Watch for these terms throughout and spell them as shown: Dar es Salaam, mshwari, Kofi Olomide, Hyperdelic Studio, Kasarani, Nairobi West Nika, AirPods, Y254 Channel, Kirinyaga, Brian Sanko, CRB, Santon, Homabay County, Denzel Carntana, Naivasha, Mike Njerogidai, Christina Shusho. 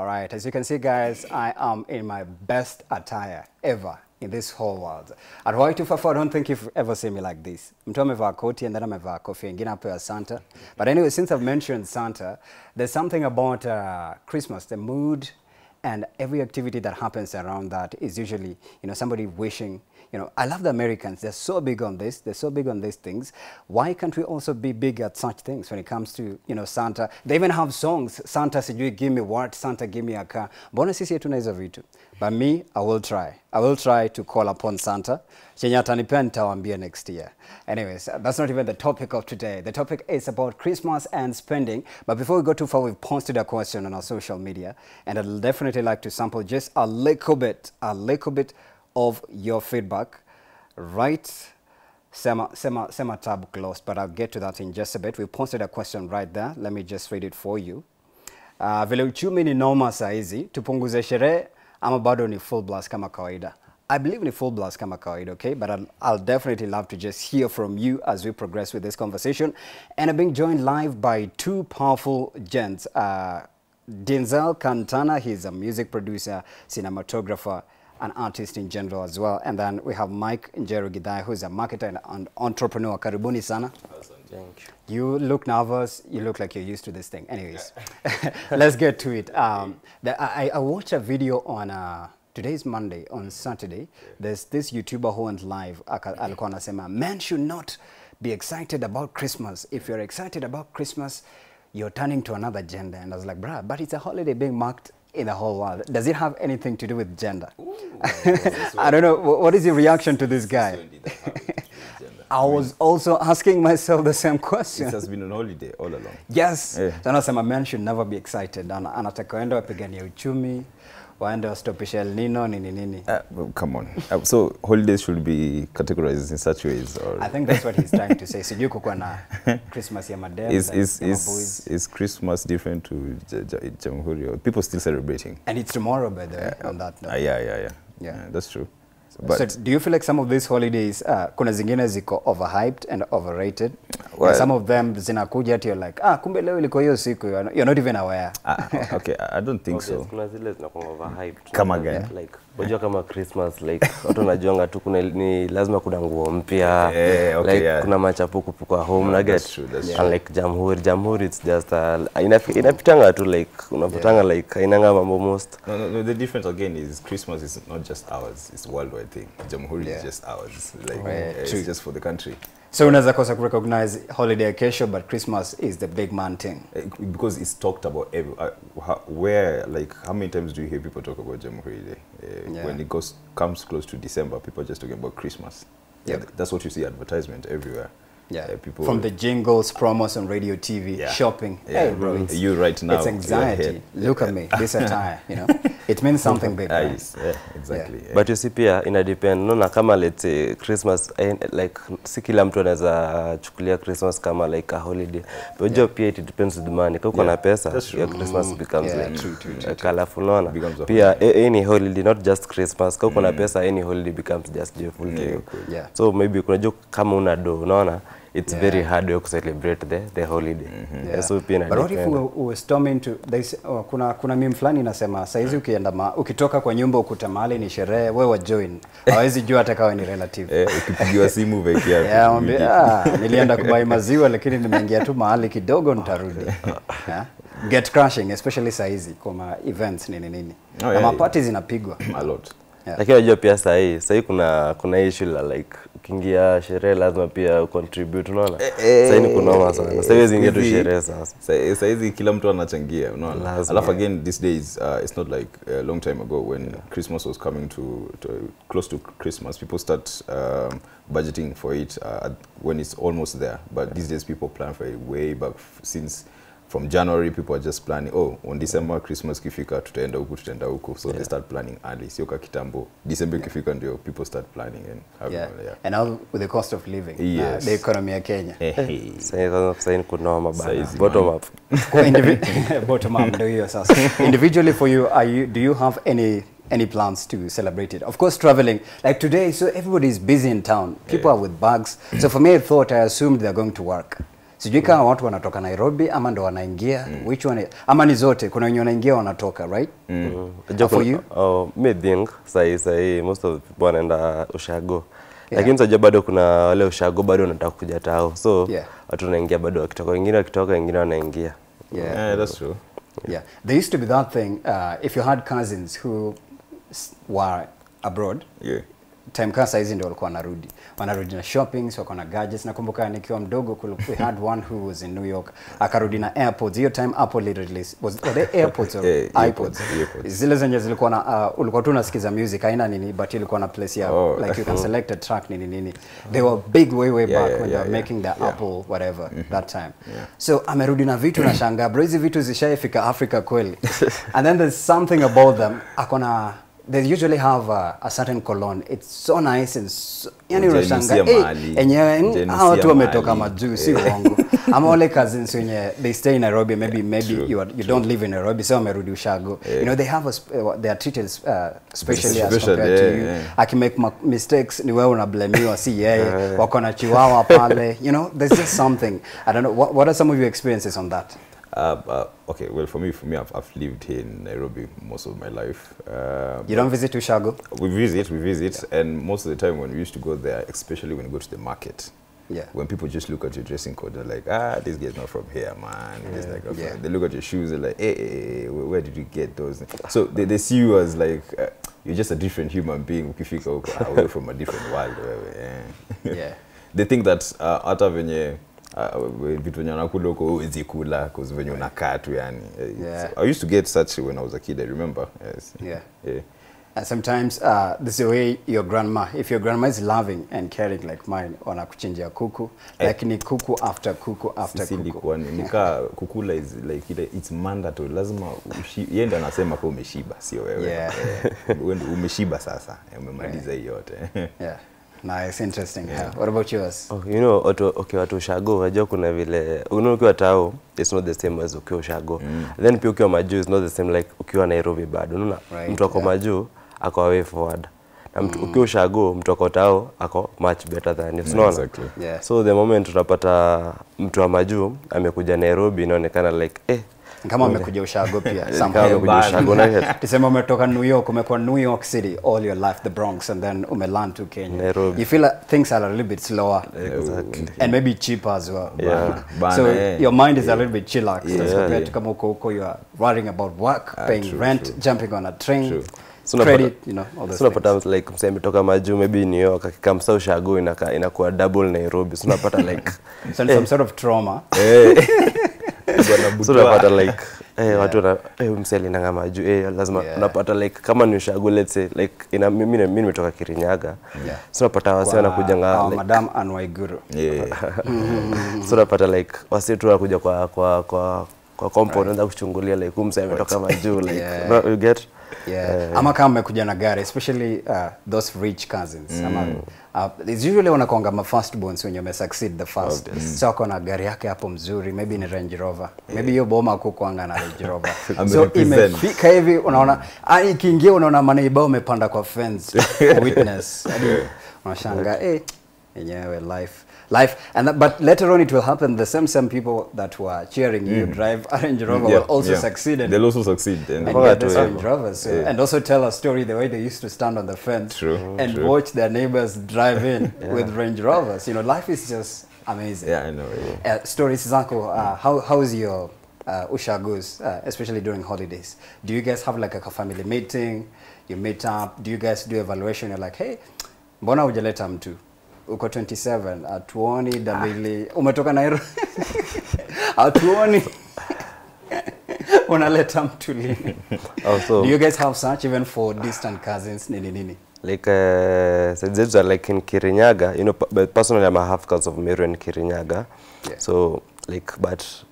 All right, as you can see, guys, I am in my best attire ever in this whole world. At Y244, I don't think you've ever seen me like this. Mtu amevaa koti and then amevaa kofia ingine hapo ya Santa. But anyway, since I've mentioned Santa, there's something about Christmas, the mood, and every activity that happens around that is usually, you know, somebody wishing. You know, I love the Americans. They're so big on this. They're so big on these things. Why can't we also be big at such things when it comes to, you know, Santa? They even have songs. Santa, sijui, give me what? Santa, give me a car. Mbona sisi hatuna hizo vitu? But me, I will try. I will try to call upon Santa. Chenye atanipea nitawaambia next year. Anyways, that's not even the topic of today. The topic is about Christmas and spending. But before we go too far, we've posted a question on our social media. And I'd definitely like to sample just a little bit of your feedback, right? Sema tab closed, but I'll get to that in just a bit. We posted a question right there. Let me just read it for you. Vile uchumi ni noma saizi, tupunguze sherehe ama bado ni full blast kama kawaida? I believe in full blast kama kawaida, okay? But I'll definitely love to just hear from you as we progress with this conversation. And I'm being joined live by two powerful gents. Denzel Carntana, he's a music producer, cinematographer, an artist in general as well. And then we have Mike Njerogidai, who's a marketer and entrepreneur. Karibuni sana. Awesome. Thank you. You look nervous. You look like you're used to this thing. Anyways, let's get to it. I watched a video on, today's Monday, on Saturday. There's this YouTuber who went live. Alikuwa anasema, men should not be excited about Christmas. If you're excited about Christmas, you're turning to another gender. And I was like, bruh, but it's a holiday being marked in the whole world. Does it have anything to do with gender? Ooh, I don't know. What is your reaction to this guy? I was also asking myself the same question. It has been on holiday all along. Yes. Anasema men should never be excited. Anatakaenda wapigania uchumi, waende wastopishe El Nino, nini nini. Come on. So holidays should be categorized in such ways? Or I think that's what he's trying to say. So you kukua na Christmas ya madem. Is Christmas different to Jamhuri? People still celebrating. And it's tomorrow, by the way, on that note. Yeah, that's true. But so do you feel like some of these holidays, kuna zingine ziko overhyped and overrated? Well, and some of them zinakuja ati you're like, kumbe leo iliko hiyo siku, you're not even aware. Okay, I don't think so. Kuna zile zinakuwa overhyped. Kama gani? Like, unajua kama Christmas, like, watu wanajiunga tu kuna ni lazima kuna nguo mpya. Like, kuna machapuko kwa home na get. And like Jamhuri it's just inapitanga tu like unapotanga like inanga mambo most. No, the difference again is Christmas is not just ours, it's worldwide thing. Jamhuri is just ours. Like, it's just for the country. So unaweza kosa recognize holiday kesho, but Christmas is the big man thing. Because it's talked about every, how many times do you hear people talk about Jamhuri Day? When it comes close to December, people are just talking about Christmas. Yeah, that's what you see advertisement everywhere. Yeah, people from the jingles, promos on radio, TV, shopping. Yeah, hey, bro, it's, you right now. It's anxiety. Look at me, this attire. You know, it means something big. Yeah, exactly. Yeah. Yeah. But you see, Pia, in a depend, no, na kama let's say Christmas, like sikila mtu anaweza chukulia Christmas kama like a holiday. But jo Pia, it depends on the money. Kama na pesa, your Christmas becomes like colorful. No, Pia, any holiday, not just Christmas. Kama na pesa, any holiday becomes just joyful. Yeah. So maybe kuna jo kama unado, no na. It's very hard to celebrate the holiday. So pia. But what if we storm into this? Kuna meme flani nasema saizi ukienda ukitoka kwa nyumba ukuta mahali ni sherehe, wewe join. Hawezi jua hata kama ni relative. Ukipigiwa simu veki yako. Nilienda kubai maziwa lakini nimeingia tu mahali kidogo nitarudi. Get crashing especially saizi kwa events nini nini. Na parties inapigwa a lot. Lakini unajua pia sasa hii kuna issue la like ukiingia sherehe lazima pia contribute unaona. Sasa hii kuna noma sana. Sasa hizi ingia tu sherehe sasa. Sasa hizi kila mtu anachangia unaona. Alafu again these days it's not like a long time ago when Christmas was coming to close to Christmas, people start budgeting for it when it's almost there. But these days people plan for it way back since from January, people are just planning, oh, on December, Christmas kifika, tutaenda huku. So they start planning early. Sioka kitambo. December kifika ndio, people start planning. And and now with the cost of living, the economy of Kenya. Bottom up. Bottom up, ndio hiyo sasa. Individually for you, do you have any plans to celebrate it? Of course, traveling. Like today, so everybody's busy in town. People are with bags. So for me, I assumed they're going to work. Sijui kama watu wanatoka Nairobi ama ndo wanaingia, which one, ama ni zote, kuna wenye wanaingia wanatoka, right? For you? Me think sahi most of the people wanaenda Ushago. Lakini sasa bado kuna wale Ushago bado wanataka kuja tao. So watu wanaingia bado wakitoka wengine wanaingia. Yeah, that's true. Yeah. There used to be that thing, if you had cousins who were abroad. Yeah. Time kasa hizi ndio walikuwa narudi. Wanarudi na shopping, so wakona gadgets. Nakumbuka nikiwa mdogo we had one who was in New York. Akarudi na AirPods. Hiyo time Apple literally were they AirPods or iPods? Zile zenye zilikuwa na ulikuwa tu unasikiza music aina nini but ilikuwa na place ya like you can select a track nini nini. They were big way back when they were making the Apple whatever that time. So amerudi na vitu na shanga. Bro, hizi vitu zishafika Africa kweli. And then there's something about them. Akona they usually have a certain cologne. It's so nice and so... Yani unashanga, hey, enyewe, hawa tu wametoka majuu, si uongo. Ama wale cousins wenye, they stay in Nairobi, maybe you don't live in Nairobi, so wamerudi Ushago. You know, they have they are treated specially as compared to you. Aki make mistakes, ni wewe unablemiwa, si yeye, wako na chihuahua pale. You know, there's just something. I don't know, what are some of your experiences on that? Okay, well, for me, I've lived here in Nairobi most of my life. You don't visit Ushago? We visit, and most of the time when we used to go there, especially when we go to the market, when people just look at your dressing code, they're like, ah, this guy's not from here, man. This guy from here. They look at your shoes, they're like, hey, where did you get those? So they see you as like, you're just a different human being, ukifika away from a different world. They think that hata venye between Yanakuloko and Zikula, because when you're in a cat, I used to get such when I was a kid, I remember. Yes. Yeah. And sometimes this is the way your grandma, if your grandma is loving and caring like mine, wanakuchinjia kuku, like ni kuku after kuku after kuku. Nika kukula is like it's mandatory. Lazima yenda anasema kwa umeshiba, sio wewe. Umeshiba sasa, umemaliza yote. Nice, interesting. Yeah. What about yours? Oh, you know, okay, watu Ushago, wajua kuna vile, ukiwa tao, it's not the same as ukiwa Ushago. Then pia ukiwa majuu, it's not the same like ukiwa Nairobi bado. Unaona, mtu wako majuu, ako way forward. Na ukiwa Ushago, mtu wako tao, ako much better than you. Unaona? Exactly. Yeah. So the moment utapata mtu wa majuu, amekuja Nairobi, inaonekana like, kama umekuja Ushago pia somehow tuseme umetoka New York, umekuwa New York City all your life, the Bronx, and then umeland to Kenya, Nairobi. You feel like things are a little bit slower, and maybe cheaper as well, so your mind is a little bit chillaxed as compared to kama uko you are worrying about work, paying rent, jumping on a train, credit, you know, all those things. Unapata like mseme toka majuu maybe New York akikamsa Ushago inakuwa double Nairobi, unapata like some sort of trauma. So napata like watu na mseli na ngama juu lazima napata like kama ni Ushago, let's say like ina mimi nimetoka Kirinyaga, so napata wasi wanakuja like madam Anwaiguru, so napata like wasi tu wanakuja kwa compound na kuchungulia like mseli ametoka majuu like you get. Ama kama umekuja na gari, especially those rich cousins. It's usually wanakuanga ma first borns when you succeed the first. So wako na gari yake hapo mzuri, maybe ni Range Rover. Maybe hiyo boma kukuanga na Range Rover. So imefika hivi unaona, ikiingia unaona manaiba umepanda kwa fence. Witness. Unashanga, enyewe life, and that, but later on it will happen. The same people that were cheering you drive a Range Rover will also succeed. They'll also succeed. And get those Range Rovers, and also tell a story the way they used to stand on the fence and watch their neighbors drive in with Range Rovers. You know, life is just amazing. Yeah, I know. Stories, Sanko, how is your Ushago's, especially during holidays? Do you guys have like a family meeting? You meet up? Do you guys do evaluation? You're like, hey, mbona hujaleta mtu? Uko 27, atuoni, dabili, umetoka Nairobi, atuoni, unaleta mtu lini. Do you guys have such even for distant cousins, nini? Like, so like in Kirinyaga, you know, but personally I'm a half cousin of Meru and Kirinyaga. So, like, but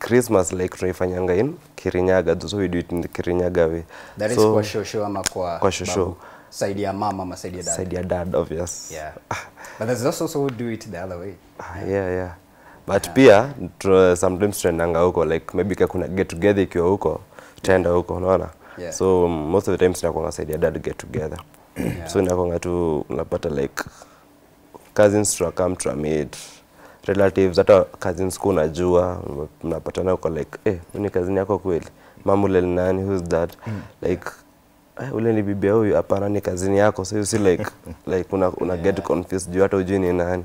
Christmas like tunaifanyanga in Kirinyaga, so we do it in the Kirinyaga way. That is kwa shosho ama kwa shosho. Side ya mama, ama side ya dad. Side ya dad, obvious. Yeah. But there's those also who do it the other way. Yeah. But pia, sometimes tunaendanga huko, like maybe kuna get together ikiwa huko, tutaenda huko, unaona? So most of the times tunakuanga side ya dad get together. So inakuanga tu unapata like cousins to come to meet. relatives, hata cousins ku najua, mnapatana uko like, eh, mimi cousin yako kweli. Mamule ni nani, who's that? Like, ule ni bibi yao hapana ni cousin yako. So you see like, una get confused, juu hata hujui ni nani.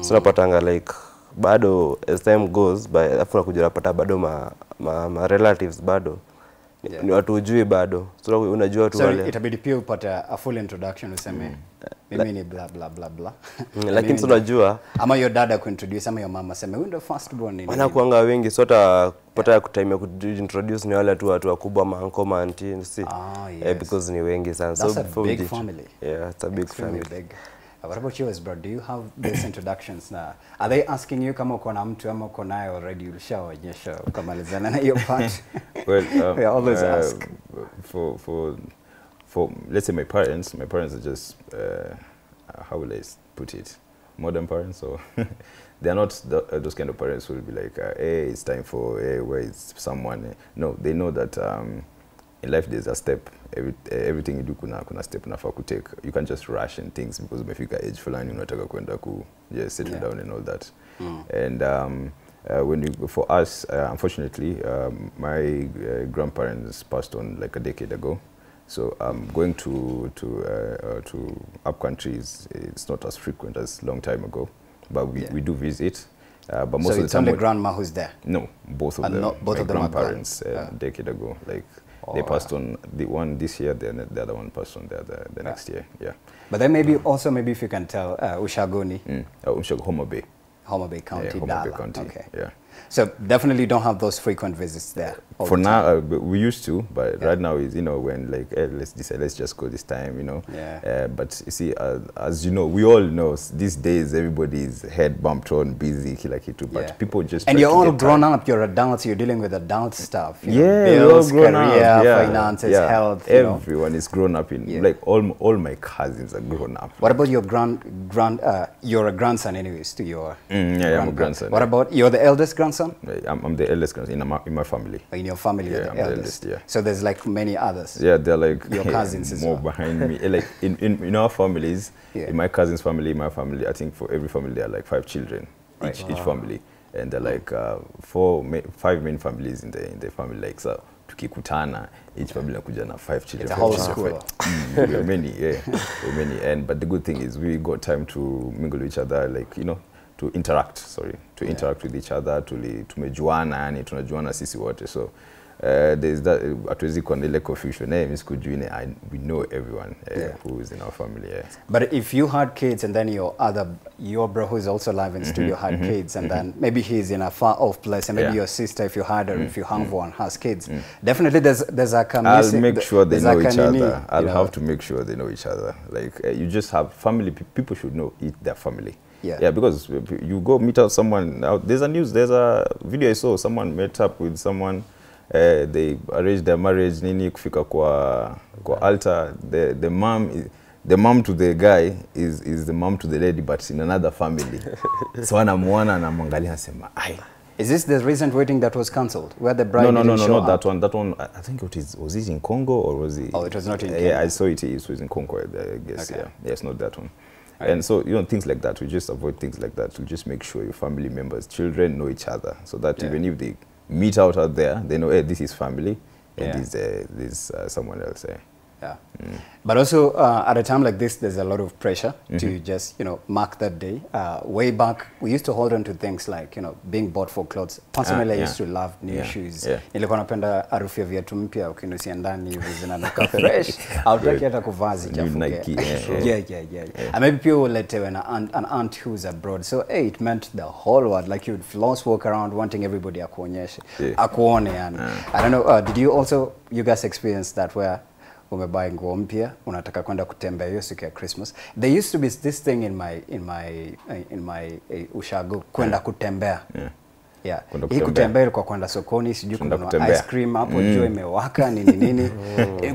So napatanga like, bado as time goes, afuna kujirapata bado ma relatives bado. Yeah. Ni watu ujui bado. So unajua watu wale. So itabidi pia upate a full introduction useme mimi ni blah blah blah blah. Lakini tunajua ama your dad akuintroduce ama your mama sema wewe ndio first born ni. Wanakuanga wengi so hata kupata kutaimia kuintroduce ni wale tu watu wakubwa ma uncle ma auntie si. Ah, yes. Because ni wengi sana. That's so a big family. Yeah, it's a big family. Big. What about you, bro? Do you have these introductions now? Are they asking you kama uko na mtu ama uko naye already ulishaonyesha ukamalizana na hiyo part? Well, we always ask for let's say my parents are just how will I put it? Modern parents, so they are not those kind of parents who will be like, hey, it's time for hey, where is someone? No, they know that in life there's a step. Everything you do kuna step unafaa ku take. You can't just rush in things because umefika age fulani unataka kwenda ku just settle down and all that. And when you, for us unfortunately my grandparents passed on like a decade ago. So going to up countries, it's not as frequent as long time ago, but we do visit. But most so of it's the time only grandma who's there. No, both of and them. Both my of them grandparents a decade ago, like they passed on the one this year, then the other one passed on the next year. Yeah. But then maybe also maybe if you can tell Ushagoni. Homabay. Homabay County. Yeah, Homabay County. Okay. Yeah. So definitely don't have those frequent visits there. For the now, we used to, but right now is, you know, when like hey, let's decide, let's just go this time, you know. Yeah. But you see, as you know, we all know these days everybody's head bumped on, busy, kila kitu. But people just and you're all grown up. You're adults. You're dealing with adult stuff. You know, bills, we're all grown career, up. Yeah, finances, health. Everyone is grown up in like all my cousins are grown up. What about your you're a grandson, anyways, to your I'm a grandson. What about you're the eldest grandson? I'm the eldest grandson in my family. In your family, yeah, I'm the eldest. Yeah. So there's like many others. Yeah, they're like your cousins as well. More behind me. Like in our families, in my cousin's family, my family. I think for every family there are like 5 children, each family, and they're like 5 main families in the family. Like so, tukikutana, each family nakuja na 5 children. It's a whole school. We are many, we're many. And but the good thing is we got time to mingle with each other, like you know. To interact, sorry, to interact with each other, to mejuana, ni tunajuana sisi wote. So there's that atuwezi kwa nile confusion. Miss Kujune, we know everyone who is in our family. Yeah. But if you had kids and then your bro who is also live in studio had kids and then maybe he's in a far off place and maybe your sister, if you had her, if you hung one, has kids, definitely there's a community. I'll make sure they know each other. I'll have to make sure they know each other. Like you just have family. People should know their family. Yeah. Yeah, because you go meet up someone. There's a video I saw. Someone met up with someone. They arranged their marriage. Nini kufika kwa altar. The mom to the guy is the mom to the lady, but in another family. So anamuona na mwangalia sema ai. Is this the recent wedding that was cancelled, where the bride didn't show up? That one. That one. I think it was it in Congo or was it? Oh, it was not in Congo. Yeah, I saw it. It was in Congo, I guess. Okay. Yeah. Yes, not that one. And so, you know, things like that, we just avoid things like that. We just make sure your family members, children know each other. So that even if they meet out there, they know, hey, this is family and this is someone else. Yeah. But also, at a time like this, there's a lot of pressure to just, you know, mark that day. Way back, we used to hold on to things like, you know, being bought for clothes. Personally, I used to love new shoes. Nilikuwa napenda harufu ya viatu mpya ukinusia ndani hivi zinanuka fresh. Hautaki hata kuvaa zichafuke. Yeah. And maybe people will let you an aunt who's abroad. So, hey, it meant the whole world. Like, you'd floss walk around wanting everybody akuonyeshe. Akuone. And I don't know, did you also, you guys experience that where umebai nguo mpya unataka kwenda kutembea hiyo siku ya Christmas? There used to be this thing in my ushago kwenda kutembea. Yeah. Hii kutembea ilikuwa kwenda sokoni sijui kununua ice cream hapo jua imewaka nini.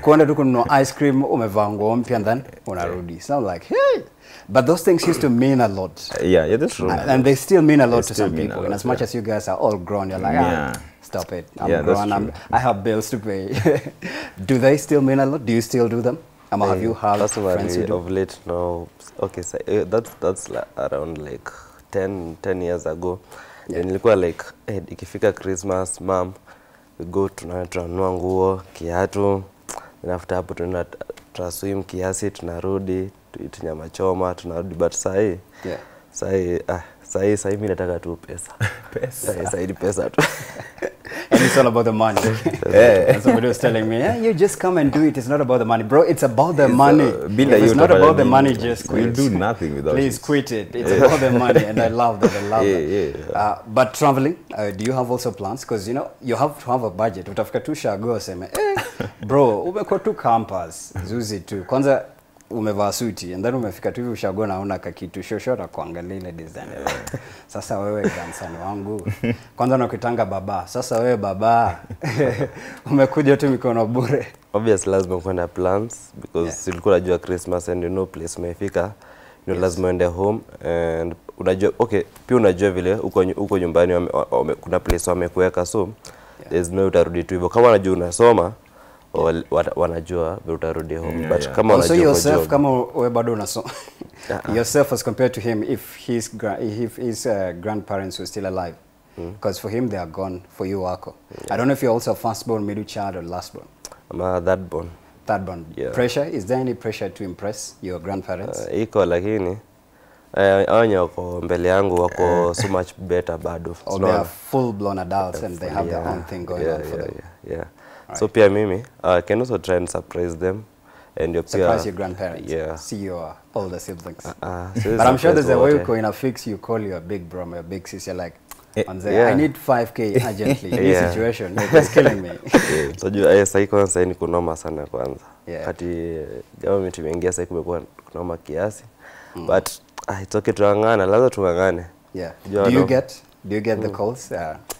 Kwenda tu kununua ice cream umevaa nguo mpya then unarudi. Sound like hey. But those things used to mean a lot. Yeah, that's true. And they still mean a lot to some people. And as much as you guys are all grown, you're like, stop it. I have bills to pay. Do they still mean a lot? Do you still do them? Have you had friends who do? Of late, no. Okay, so that's around like 10 years ago. Yeah. And nilikuwa like, hey, ikifika Christmas, mom, we go tunanua nguo, kiatu, then after hapo tunaswim kiasi, tunarudi, tunyama choma, tunarudi, but sahi, yeah. Sahi mimi nataka tu pesa. Pesa. Sahi ni pesa tu. And it's all about the money. Yeah. Somebody was telling me, yeah, you just come and do it. It's not about the money, bro. It's about the money. It's not about the money. Just quit. We'll do nothing without. Please quit it. It's about the money, and I love that. But traveling, do you have also plans? Because you know you have to have a budget. Utafika tu shago sema, bro, umekuwa tu campus, zuzi tu. Kwanza umevaa suti, and then umefika tu ushago na una kakitu shoshora kuangalia ile design. Sasa wewe dansani wangu, kwanza nakutanga baba. Sasa wewe baba, umekuja tu mikono bure. Obviously lazima kwenda plans because ulikuwa unajua Christmas and you know place umefika. You know lazima ende home and unajua okay, pia unajua vile uko nyumbani kuna place wamekuweka, so there's no utarudi tu hivyo. Kama unajua unasoma, yeah. Wanajua utarudi home, yeah, but yeah. Kama unajua yourself kama wewe bado unasoma yourself as compared to him, if his grandparents were still alive, because for him they are gone, for you wako, yeah. I don't know if you're also a firstborn, middle child or lastborn. I'm thirdborn. Yeah. Pressure, is there any pressure to impress your grandparents? Iko lakini anya kwa mbele yangu wako so much better bado. Oh, they are full blown adults and they have, yeah, their own thing going, yeah, on for, yeah, them. Yeah, yeah. Right. So pia mimi, I can also try and surprise them. And your surprise your grandparents. Yeah. See your older siblings. So but I'm sure there's a way in a fix, you call your big bro, your big sis, you're like, yeah, I need 5K urgently. In this situation, it's killing me. So sahi kwanza ni kunoma sana kwanza. Kati jamaa tumeingia sahi kumekuwa kunoma kiasi. But it's okay tuangane, lazima tuangane. Yeah. Do you get the calls?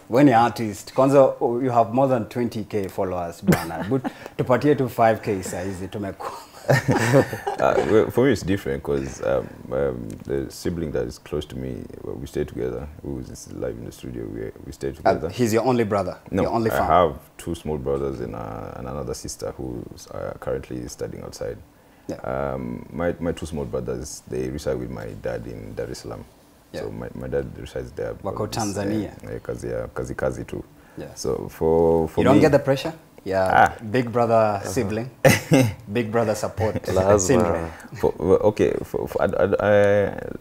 When you're an artist, kwanza, you have more than 20K followers, brana. But to party to 5K size, to make. Well, for me, it's different because the sibling that is close to me, we stay together. Who's live in the studio? We stay together. He's your only brother. No, your only I have two small brothers and another sister who's currently studying outside. Yeah. My two small brothers, they reside with my dad in Dar es Salaam. Yeah. So my dad resides there. Wako Tanzania. Kazi too. Yeah. So for you don't get the pressure. Yeah. Big brother sibling. Big brother support syndrome.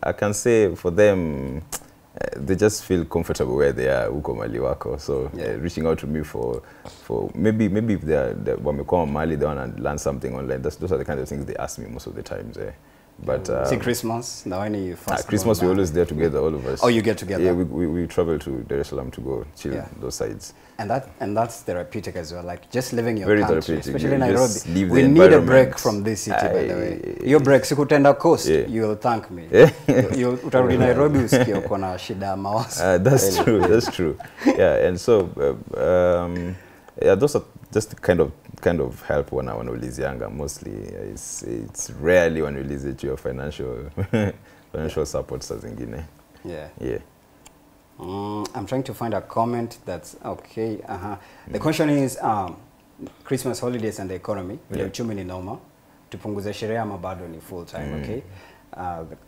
I can say for them, they just feel comfortable where they are. Uko Mali wako. So reaching out to me for maybe if they when we come Mali, they want to learn something online. Those are the kind of things they ask me most of the times. But see Christmas now. Any first Christmas we always there together, all of us. Oh, you get together. Yeah, we travel to Dar es Salaam to go chill, yeah, those sides. And that's therapeutic as well. Like just living your very country, especially in Nairobi. We need a break from this city, by the way. Your break, siku tenda coast, you'll thank me. You utarudi Nairobi usikie uko na shida mawazo. That's true. That's true. Yeah, and so yeah, those are just the kind of help when we is younger. Mostly, it's rarely when we release it your financial support as in Guinea. Yeah. Yeah. I'm trying to find a comment that's okay. The question is Christmas holidays and the economy. Vile uchumi ni noma. Tupunguze sherehe ama bado ni full time, okay?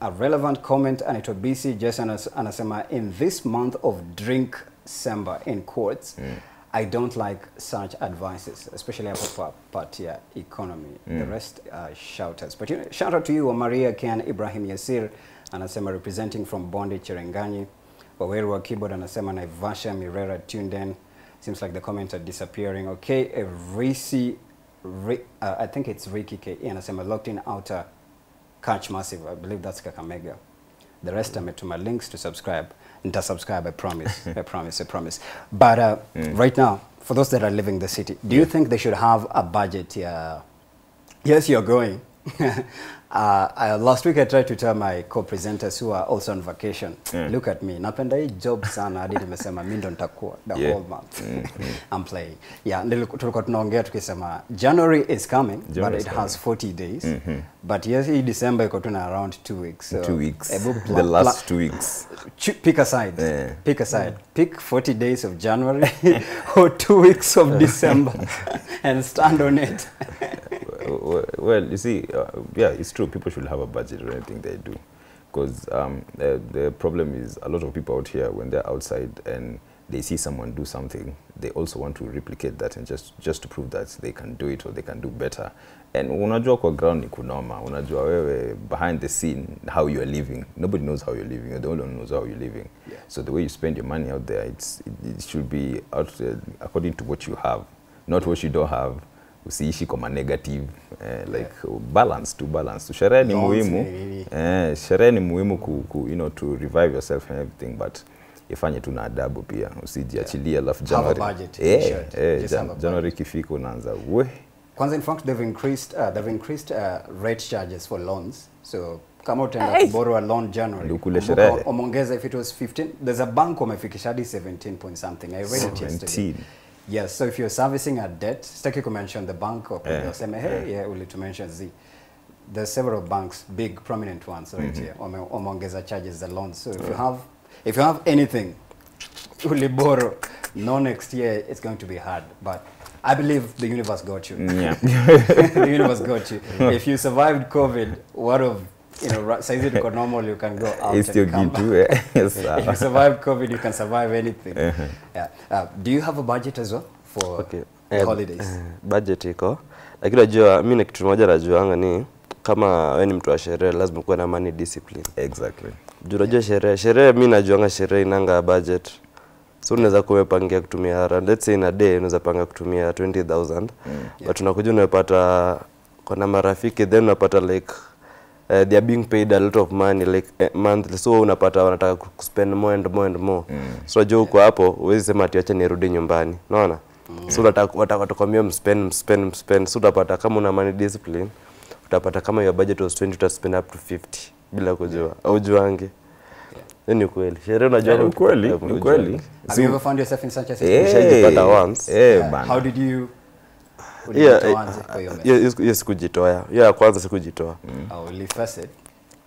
A relevant comment and it BC just anasema in this month of drink December in quotes. I don't like such advices, especially for partia economy. The rest are shouters. But you know, shout out to you, Maria Ken Ibrahim Yasir, anasema representing from Bondi Cherengani. Waweru wa keyboard anasema Naivasha Mirera tuned in. Seems like the comments are disappearing. Okay, Risi, I think it's Ricky K. Anasema locked in outer catch massive. I believe that's Kakamega. The rest are to my links to subscribe. To subscribe, I promise. I promise. But right now, for those that are living the city, do you think they should have a budget? Yes, you're going. Last week, I tried to tell my co-presenters who are also on vacation, look at me. Napenda hii job sana hadi nimesema mimi ndo nitakuwa the whole month. I'm playing. Yeah, tulikuwa tunaongea tukisema January is coming, but it has 40 days. But yes, hii December iko tuna around 2 weeks. So 2 weeks. The last 2 weeks. Pick a side. Yeah. Pick a side. Pick 40 days of January or 2 weeks of December and stand on it. Well, you see, yeah, it's true. People should have a budget or anything they do. because the problem is a lot of people out here, when they're outside and they see someone do something, they also want to replicate that, and just to prove that they can do it or they can do better. And unajua kwa ground ni kunoma, unajua wewe behind the scene how you are living. Nobody knows how you're living, or the only one knows how you're living. Yeah. So the way you spend your money out there, it should be out there according to what you have, not what you don't have. Usiishi kama negative, like balance. Sherehe ni muhimu, sherehe ni muhimu ku, you know, to revive yourself and everything, but ifanye tu na adabu pia, usijiachilie alafu January. Have a budget. January kifika unaanza we. Kwanza in fact they've increased rate charges for loans. So kama utaenda kuborrow a loan January, umeongeza, if it was 15, there's a bank wamefikisha hadi 17 point something. I read it yesterday. Yes, so if you're servicing a debt, staki ku mention the bank or kusema hey, yeah, uli to mention Z. There's several banks, big prominent ones right here. Wameongeza charges the loans. So if you have anything, uli borrow, no next year it's going to be hard, but I believe the universe got you. Yeah. The universe got you. If you survived COVID, what of, you know, size it got normal, you can go out it's and come back. Yes, if you survive COVID, you can survive anything. Yeah. Do you have a budget as well for holidays? Budget iko. Lakini najua mimi kitu moja najuanga ni kama wewe ni mtu wa sherehe lazima uwe na money discipline. Exactly. Unajua sherehe mimi najuanga sherehe inanga budget. So unaweza kumepangia kutumia, let's say in a day unaweza panga kutumia 20,000. But unakuja unapata kwa marafiki, then unapata like they are being paid a lot of money like monthly, so unapata wanataka spend more and more. So unajua uko hapo uwezi sema ati acha nirudi nyumbani, unaona? So unataka watakwambia mspend. So utapata kama una money discipline, utapata kama your budget was 20 to spend up to 50 bila kujua au juange. Ni kweli. Sherehe unajua ni kweli. Ni kweli. Have you ever found yourself in such a situation? Nilipata once. How did you? Sikujitoa. Kwanza sikujitoa. Ulifasa.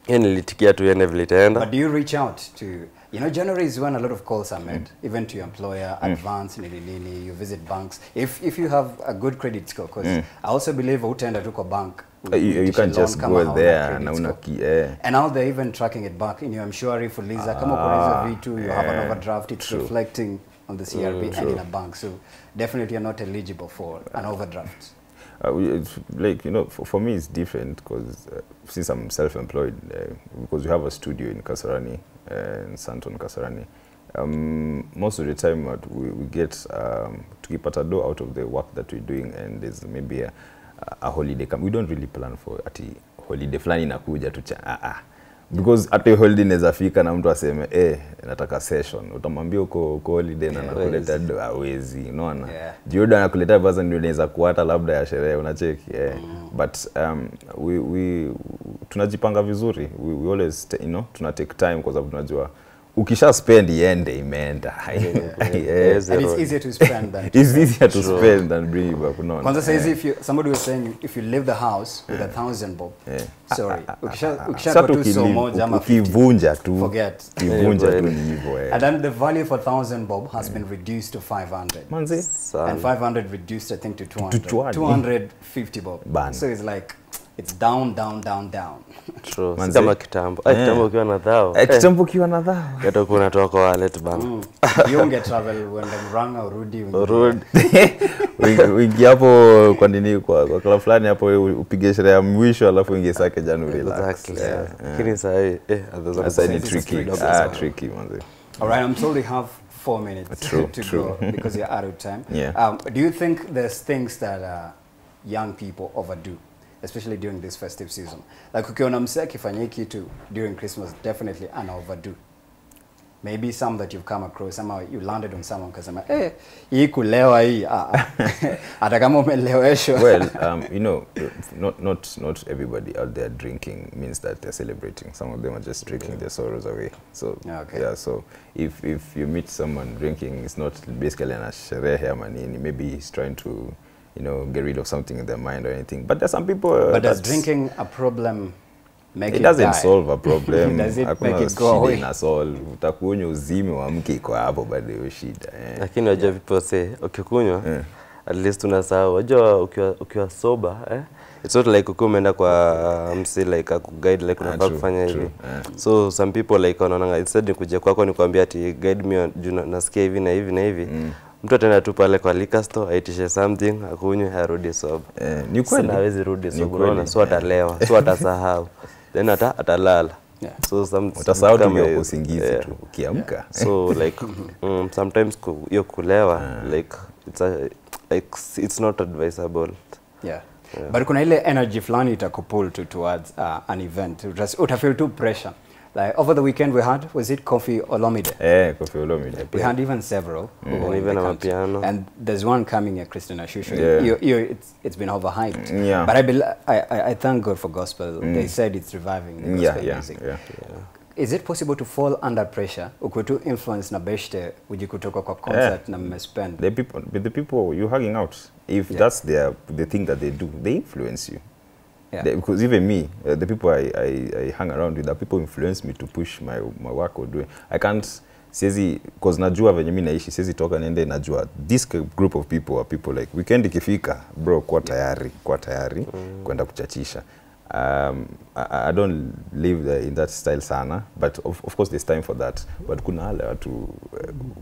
Nilitikia tu yende vilitaenda. But do you reach out to, you know, January is when a lot of calls are made, even to your employer, advance, nini, you visit banks. If you have a good credit score, because I also believe utaenda tu kwa bank. You can just go there and now they're even tracking it back in your mshwari for Lisa. Kama uko V2, you have an overdraft, it's reflecting on the CRB and in a bank. So definitely you're not eligible for an overdraft. Like, you know, for me it's different because since I'm self-employed, because we have a studio in Kasarani, in Santon, Kasarani. Most of the time we get to keep a door out of the work that we're doing, and there's maybe a holiday come. We don't really plan for ati holiday flani inakuja tu because ati holiday nezafika na mtu aseme nataka session, utamwambia uko holiday na nakuleta do awezi, unaona? Jiodo anakuleta baza ndio inaweza kuata labda ya sherehe, unacheki. But we tunajipanga vizuri, we always, you know, tunatake time because sababu tunajua ukisha spend iende imeenda. And it's easier to spend than it's easier to spend than bring back. Kwanza says somebody was saying if you leave the house with 1,000 bob. Sorry. Ukisha kwa tu so moja ama ukivunja tu. Forget. Ukivunja tu ni hivyo. And then the value for 1,000 bob has been reduced to 500. Manzi. And 500 reduced I think to 200. 250 bob. Ban. So it's like it's down. True. Kama kitambo. Kitambo kiwa na dhao. Kitambo kiwa na dhao. Yatakuwa unatoka kwa wallet bana. You unge travel when the ranga urudi. Urudi. Wingi hapo kwa nini kwa club fulani hapo upige sherehe ya mwisho alafu ingie sake January relax. Lakini sasa that's a tricky. Tricky manzi. All right, I'm sorry have 4 minutes to go because you're out of time. Do you think there's things that young people overdo, especially during this festive season? Like ukiona msee akifanya kitu during Christmas, definitely an overdo. Maybe some that you've come across, somehow you landed on someone kasema, hii kulewa hii, hata kama umeleweshwa. Well, you know, not everybody out there drinking means that they're celebrating. Some of them are just drinking their sorrows away. So, yeah, so if you meet someone drinking, it's not basically an sherehe ama nini. Maybe he's trying to, you know, get rid of something in their mind or anything. But there's some people. But does drinking a problem make it doesn't die? Solve a problem. Does it make it go away? Utakunywa uzime wa mke kwa hapo baada ya shida. Lakini wajua people say ukikunywa at least unasahau. Unajua ukiwa sober, eh? It's not like ukumenda kwa msi like akuguide like unafaa kufanya hivi. So some people like wanaona instead ni kuja kwako ni kuambia ati guide me on nasikia hivi na hivi na hivi. Mtu atenda tu pale kwa liquor store aitishe something akunywe harudi sober. Ni kweli naweza rudi sober unaona so atalewa, so atasahau. Then atalala. Yeah. So utasahau tu usingizi tu ukiamka. So like sometimes hiyo kulewa like it's not advisable. Yeah. Yeah. But kuna ile energy flani itakupull towards an event. Utafeel too pressure. Like over the weekend we had, was it Kofi Olomide? Yeah, Kofi Olomide. We had even several. And even a piano. And there's one coming here, Christina Shusho. Yeah. It's been overhyped. Yeah. But I thank God for gospel. They said it's reviving the gospel music. Yeah. Is it possible to fall under pressure? Ukutu influence na beshte ujikutoka kwa concert na mmespend. The people you're hanging out, if that's the thing that they do, they influence you. Yeah. Because even me, the people I hang around with, the people influence me to push my work or do it. I can't, because najua venye mimi naishi, sezi toka nende najua. This group of people are people like, weekend ikifika, bro, kwa tayari, kwenda kuchachisha. I don't live in that style sana, but of course there's time for that. But kuna hale watu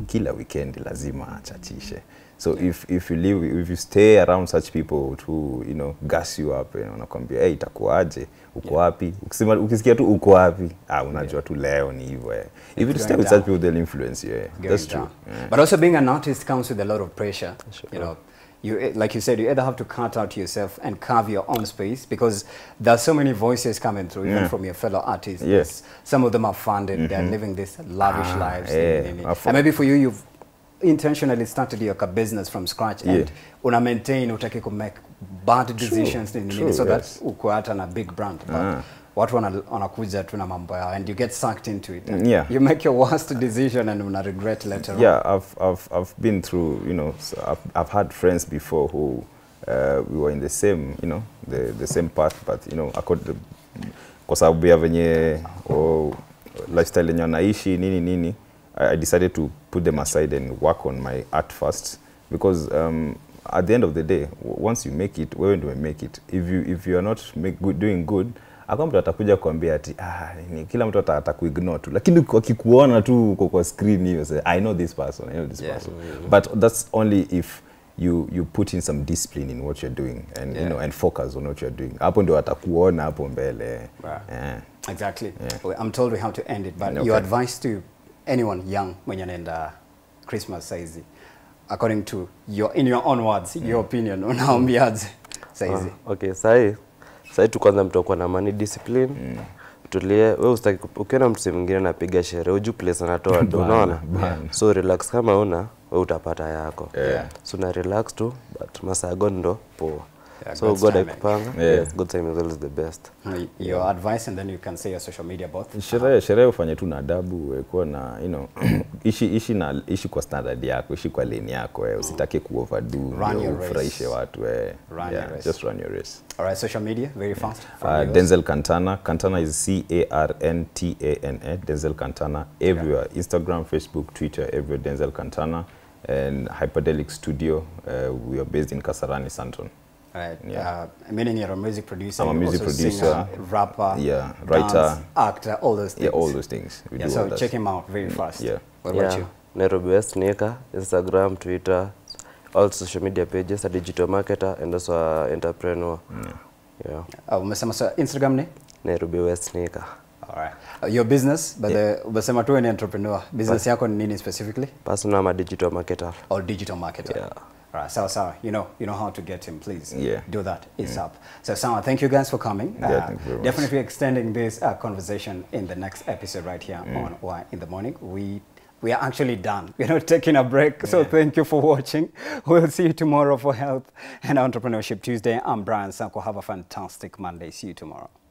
kila weekend lazima chachishe. So if you stay around such people who, you know, gas you up and wanakuambia hey itakuaje uko wapi ukisikia tu uko wapi unajua tu leo ni hivyo. If you stay with such people they'll influence you. That's true. But also being an artist comes with a lot of pressure, you know. You, like you said, you either have to cut out yourself and carve your own space because there are so many voices coming through, even from your fellow artists. Yes. Some of them are funded, they're living these lavish lives. And maybe for you, you've intentionally started your business from scratch and una maintain, utaki ku make bad decisions so that uko hata na big brand. Watu wanakuja tu na mambo yao and you get sucked into it. You make your worst decision and una regret later on. Yeah, I've been through, you know, I've had friends before who we were in the same, you know, the same path, but you know, kwa sababu ya venye lifestyle yenye naishi nini I decided to put them aside and work on my art first because at the end of the day, once you make it, when do I make it? If you are not doing good, akamtu atakuja kuambia ati kila mtu atakuignore tu lakini akikuona tu kwa screen hiyo say I know this person but that's only if you put in some discipline in what you're doing and you know and focus on what you're doing hapo ndio atakuona hapo mbele. Exactly. Well, I'm told we have to end it but your advice to anyone young when anaenda Christmas saizi according to in your own words your opinion unaambiaje saizi? Okay, saizi sai tu kwanza mtu akwa na money discipline tulie wewe usitaki ukiona mtu mwingine anapiga sherehe uju place anatoa tu unaona so relax kama una wewe utapata yako so na relax tu but masago ndo poa so God akupanga good time is always the best. Your advice and then you can say your social media both. Sherehe ufanye tu na adabu kwa na you know ishi kwa standard yako ishi kwa lane yako usitake kuoverdo ufurahishe watu just run your race. All right, social media very fast. Denzel Carntana. Carntana is C-A-R-N-T-A-N-A. Denzel Carntana everywhere. Instagram, Facebook, Twitter, everywhere Denzel Carntana and Hyperdelic Studio. We are based in Kasarani, Santon. Right. Yeah. Meaning you're a music producer. I'm a music producer, singer, rapper, writer, dance, actor, all those things. Yeah, all those things. So check him out very fast. What about you? Nairobi West Nika, Instagram, Twitter, all social media pages, a digital marketer, and also an entrepreneur. Instagram name? Nairobi West Nika. All right. Your business, but umesema tu ni entrepreneur. Business yako ni nini specifically? Personal, I'm a digital marketer. Or digital marketer. Right, Sawa, you know how to get him, please. Do that. It's up. So, Sawa, thank you guys for coming. Thank you very much. Definitely extending this conversation in the next episode right here on Why in the Morning. We are actually done. We're not taking a break, so thank you for watching. We'll see you tomorrow for Health and Entrepreneurship Tuesday. I'm Brian Sanko. Have a fantastic Monday. See you tomorrow.